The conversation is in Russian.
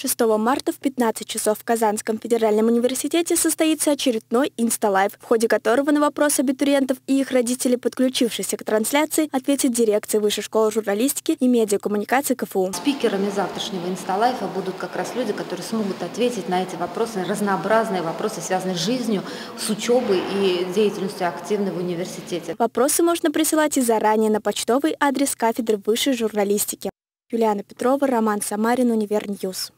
6 марта в 15 часов в Казанском федеральном университете состоится очередной Инста-лайф, в ходе которого на вопросы абитуриентов и их родителей, подключившихся к трансляции, ответит дирекция Высшей школы журналистики и медиакоммуникации КФУ. Спикерами завтрашнего Инста-лайфа будут как раз люди, которые смогут ответить на эти вопросы, разнообразные вопросы, связанные с жизнью, с учебой и деятельностью активной в университете. Вопросы можно присылать и заранее на почтовый адрес кафедры высшей журналистики. Юлиана Петрова, Роман Самарин, Универньюз.